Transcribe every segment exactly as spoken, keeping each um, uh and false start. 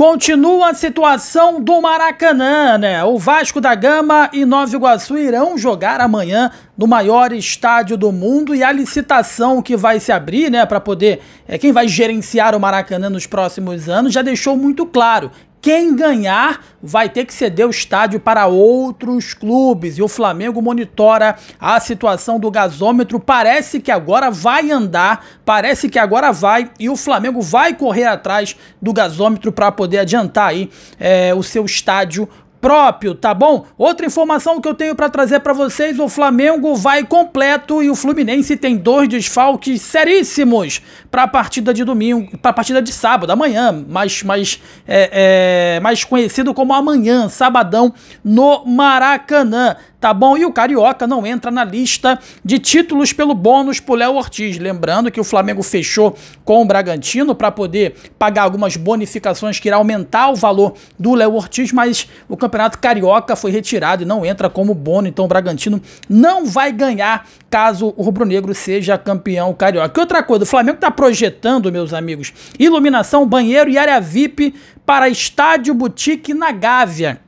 Continua a situação do Maracanã, né? O Vasco da Gama e Nova Iguaçu irão jogar amanhã no maior estádio do mundo, e a licitação que vai se abrir, né, para poder, é, quem vai gerenciar o Maracanã nos próximos anos, já deixou muito claro. Quem ganhar vai ter que ceder o estádio para outros clubes, e o Flamengo monitora a situação do gasômetro. Parece que agora vai andar, parece que agora vai, e o Flamengo vai correr atrás do gasômetro para poder adiantar aí, é, o seu estádio próprio, tá bom? Outra informação que eu tenho para trazer para vocês: o Flamengo vai completo e o Fluminense tem dois desfalques seríssimos para a partida de domingo, para a partida de sábado, amanhã, mais, mais, é, é, mais conhecido como amanhã, sabadão, no Maracanã, tá bom? E o Carioca não entra na lista de títulos pelo bônus pro Léo Ortiz, lembrando que o Flamengo fechou com o Bragantino para poder pagar algumas bonificações que irá aumentar o valor do Léo Ortiz, mas o campeonato O Campeonato Carioca foi retirado e não entra como bônus, então o Bragantino não vai ganhar caso o Rubro Negro seja campeão carioca. E outra coisa, o Flamengo está projetando, meus amigos, iluminação, banheiro e área V I P para estádio boutique na Gávea.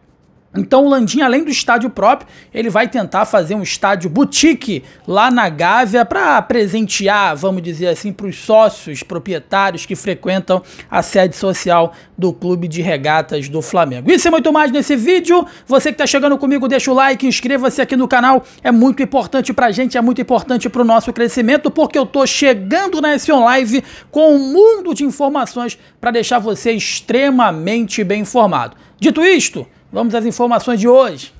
Então o Landim, além do estádio próprio, ele vai tentar fazer um estádio boutique lá na Gávea para presentear, vamos dizer assim, para os sócios proprietários que frequentam a sede social do Clube de Regatas do Flamengo. Isso e muito mais nesse vídeo. Você que está chegando comigo, deixa o like, inscreva-se aqui no canal. É muito importante para a gente, é muito importante para o nosso crescimento, porque eu estou chegando na S um Live com um mundo de informações para deixar você extremamente bem informado. Dito isto, vamos às informações de hoje.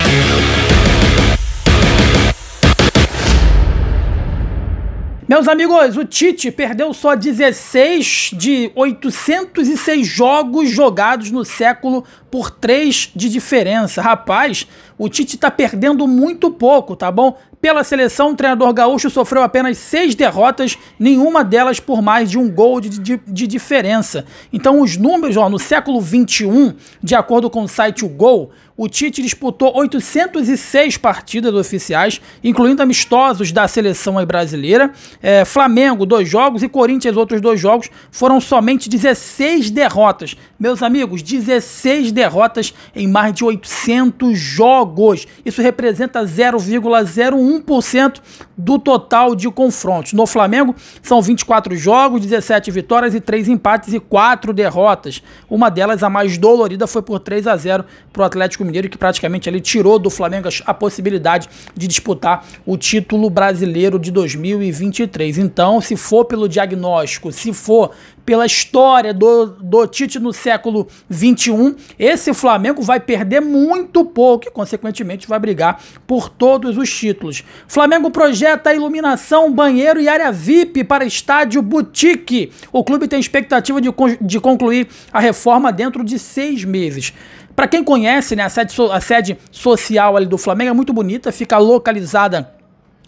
Meus amigos, o Tite perdeu só dezesseis de oitocentos e seis jogos jogados no século por três de diferença. Rapaz, o Tite tá perdendo muito pouco, tá bom? Pela seleção, o treinador gaúcho sofreu apenas seis derrotas, nenhuma delas por mais de um gol de, de, de diferença. Então os números, ó, no século vinte e um, de acordo com o site o Gol, o Tite disputou oitocentas e seis partidas oficiais, incluindo amistosos da seleção brasileira. É, Flamengo, dois jogos, e Corinthians, outros dois jogos. Foram somente dezesseis derrotas. Meus amigos, dezesseis derrotas em mais de oitocentos jogos. Isso representa zero vírgula zero um por cento do total de confrontos. No Flamengo, são vinte e quatro jogos, dezessete vitórias e três empates e quatro derrotas. Uma delas, a mais dolorida, foi por três a zero para o Atlético Mineiro, que praticamente ele tirou do Flamengo a possibilidade de disputar o título brasileiro de dois mil e vinte e três. Então, se for pelo diagnóstico, se for pela história do, do Tite no século vinte e um, esse Flamengo vai perder muito pouco e, consequentemente, vai brigar por todos os títulos. Flamengo projeta iluminação, banheiro e área V I P para estádio boutique. O clube tem expectativa de, de concluir a reforma dentro de seis meses. Para quem conhece, né, a sede, a sede social ali do Flamengo é muito bonita, fica localizada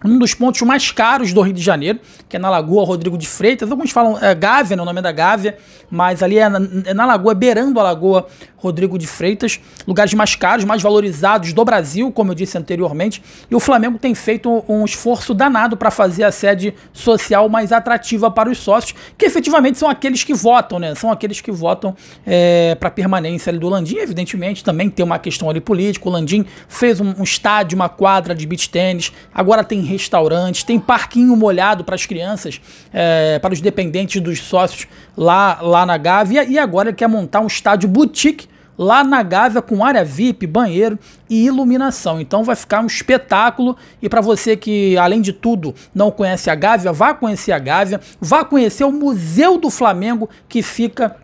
num dos pontos mais caros do Rio de Janeiro, que é na Lagoa Rodrigo de Freitas. Alguns falam é, Gávea, né, o nome é da Gávea, mas ali é na, é na Lagoa, beirando a Lagoa Rodrigo de Freitas, lugares mais caros, mais valorizados do Brasil, como eu disse anteriormente, e o Flamengo tem feito um, um esforço danado para fazer a sede social mais atrativa para os sócios, que efetivamente são aqueles que votam, né, são aqueles que votam é, para a permanência ali do Landim. Evidentemente, também tem uma questão ali política, o Landim fez um, um estádio, uma quadra de beach tênis, agora tem restaurante, tem parquinho molhado para as crianças, é, para os dependentes dos sócios lá, lá na Gávea, e agora ele quer montar um estádio boutique lá na Gávea com área V I P, banheiro e iluminação. Então vai ficar um espetáculo, e para você que, além de tudo, não conhece a Gávea, vá conhecer a Gávea, vá conhecer o Museu do Flamengo, que fica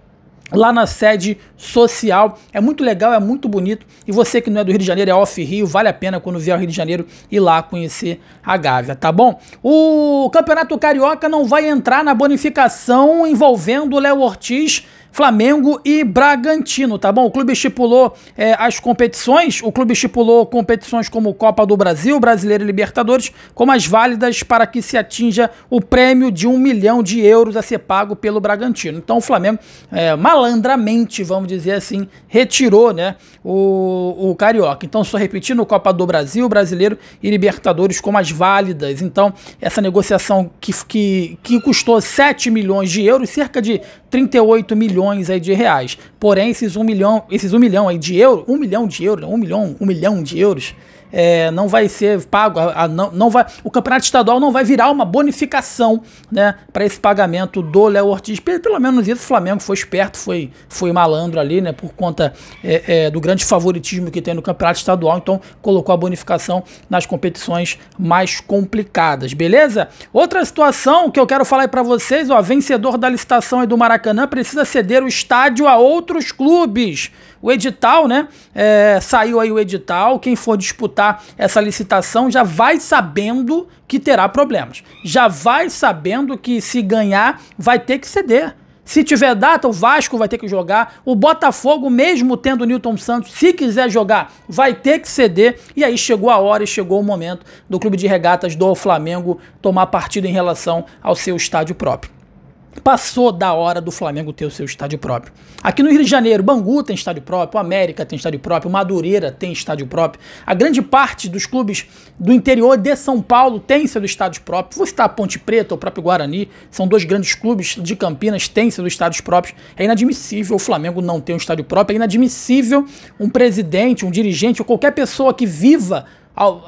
lá na sede social. É muito legal, é muito bonito, e você que não é do Rio de Janeiro, é off Rio, vale a pena quando vier ao Rio de Janeiro ir lá conhecer a Gávea, tá bom? O Campeonato Carioca não vai entrar na bonificação envolvendo o Léo Ortiz, Flamengo e Bragantino, tá bom? O clube estipulou é, as competições, o clube estipulou competições como Copa do Brasil, Brasileiro e Libertadores, como as válidas para que se atinja o prêmio de um milhão de euros a ser pago pelo Bragantino. Então o Flamengo, é, malandramente, vamos dizer assim, retirou, né, o, o Carioca. Então, só repetindo, Copa do Brasil, Brasileiro e Libertadores como as válidas. Então, essa negociação que, que, que custou sete milhões de euros, cerca de trinta e oito milhões aí de reais. Porém, esses um milhão, esses um milhão aí de euros, um milhão de euros, não, um milhão, um milhão de euros, é, não vai ser pago, a, a, não, não vai, o Campeonato Estadual não vai virar uma bonificação, né, para esse pagamento do Léo Ortiz. Pelo menos isso, o Flamengo foi esperto, foi, foi malandro ali, né, por conta é, é, do grande favoritismo que tem no Campeonato Estadual, então colocou a bonificação nas competições mais complicadas, beleza? Outra situação que eu quero falar aí pra vocês, ó, vencedor da licitação aí do Maracanã precisa ceder o estádio a outros clubes. O edital, né? É, saiu aí o edital. Quem for disputar essa licitação já vai sabendo que terá problemas. Já vai sabendo que se ganhar vai ter que ceder. Se tiver data, o Vasco vai ter que jogar. O Botafogo, mesmo tendo o Nilton Santos, se quiser jogar, vai ter que ceder. E aí chegou a hora e chegou o momento do Clube de Regatas do Flamengo tomar partido em relação ao seu estádio próprio. Passou da hora do Flamengo ter o seu estádio próprio. Aqui no Rio de Janeiro, Bangu tem estádio próprio, o América tem estádio próprio, o Madureira tem estádio próprio. A grande parte dos clubes do interior de São Paulo tem seu estádio próprio. Vou citar a Ponte Preta, o próprio Guarani, são dois grandes clubes de Campinas, têm seus estádios próprios. É inadmissível o Flamengo não ter um estádio próprio, é inadmissível um presidente, um dirigente ou qualquer pessoa que viva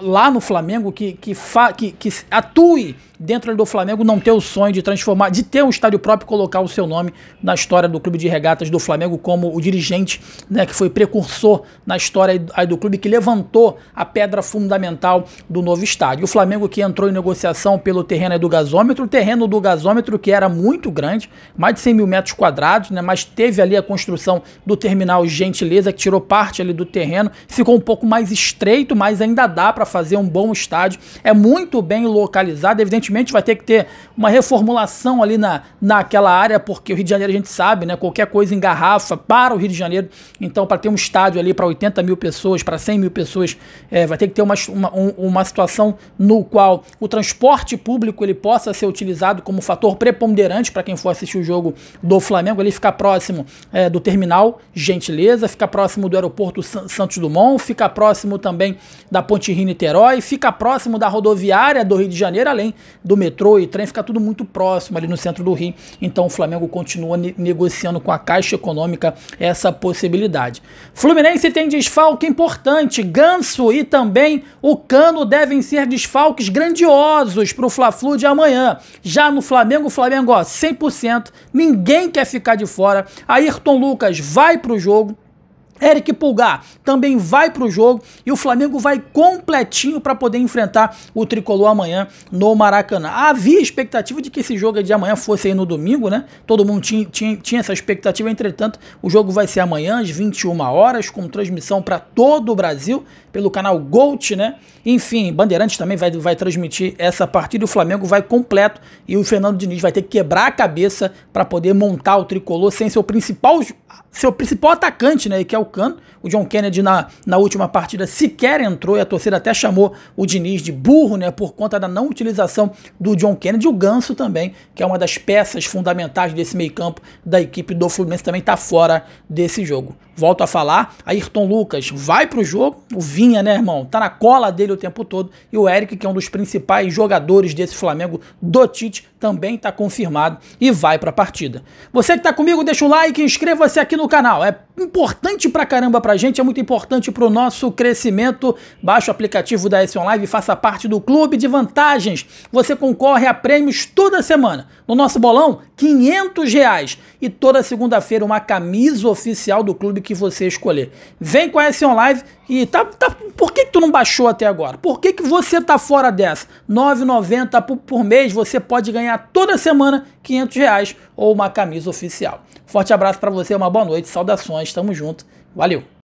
lá no Flamengo, que, que, fa, que, que atue dentro do Flamengo, não ter o sonho de transformar, de ter um estádio próprio e colocar o seu nome na história do Clube de Regatas do Flamengo como o dirigente, né, que foi precursor na história aí do clube, que levantou a pedra fundamental do novo estádio. O Flamengo que entrou em negociação pelo terreno aí do gasômetro, o terreno do gasômetro que era muito grande, mais de cem mil metros quadrados, né, mas teve ali a construção do Terminal Gentileza, que tirou parte ali do terreno, ficou um pouco mais estreito, mas ainda dá para fazer um bom estádio, é muito bem localizado, evidentemente vai ter que ter uma reformulação ali na, naquela área, porque o Rio de Janeiro a gente sabe, né, qualquer coisa engarrafa para o Rio de Janeiro, então para ter um estádio ali para oitenta mil pessoas, para cem mil pessoas, é, vai ter que ter uma, uma, uma situação no qual o transporte público ele possa ser utilizado como fator preponderante para quem for assistir o jogo do Flamengo, ele fica próximo é, do Terminal Gentileza, fica próximo do aeroporto Santos Dumont, fica próximo também da Ponte Rio-Niterói, fica próximo da rodoviária do Rio de Janeiro, além do metrô e trem, fica tudo muito próximo ali no centro do Rio, então o Flamengo continua ne negociando com a Caixa Econômica essa possibilidade. Fluminense tem desfalque importante, Ganso e também o Cano devem ser desfalques grandiosos para o Fla-Flu de amanhã. Já no Flamengo, o Flamengo ó, cem por cento, ninguém quer ficar de fora, Ayrton Lucas vai para o jogo, Eric Pulgar também vai para o jogo e o Flamengo vai completinho para poder enfrentar o Tricolor amanhã no Maracanã. Havia expectativa de que esse jogo de amanhã fosse aí no domingo, né? Todo mundo tinha, tinha, tinha essa expectativa, entretanto, o jogo vai ser amanhã às vinte e uma horas, com transmissão para todo o Brasil, pelo canal Gold, né? Enfim, Bandeirantes também vai, vai transmitir essa partida, o Flamengo vai completo e o Fernando Diniz vai ter que quebrar a cabeça para poder montar o Tricolor sem seu principal, seu principal atacante, né? Que é o Cano. O John Kennedy na, na última partida sequer entrou e a torcida até chamou o Diniz de burro, né, por conta da não utilização do John Kennedy. O Ganso também, que é uma das peças fundamentais desse meio campo da equipe do Fluminense, também está fora desse jogo. Volto a falar, Ayrton Lucas vai para o jogo, o Vinha, né, irmão, tá na cola dele o tempo todo, e o Eric, que é um dos principais jogadores desse Flamengo do Tite, também está confirmado e vai para a partida. Você que está comigo, deixa o like, inscreva-se aqui no canal, é importante pra caramba pra gente, é muito importante pro nosso crescimento. Baixe o aplicativo da S um Live e faça parte do Clube de Vantagens. Você concorre a prêmios toda semana. No nosso bolão, quinhentos reais. E toda segunda-feira uma camisa oficial do clube que você escolher. Vem com a S um Live e tá, tá... Por que que tu não baixou até agora? Por que que você tá fora dessa? nove reais e noventa centavos por, por mês, você pode ganhar toda semana quinhentos reais ou uma camisa oficial. Forte abraço pra você, uma boa noite, saudações, tamo junto. Valeu!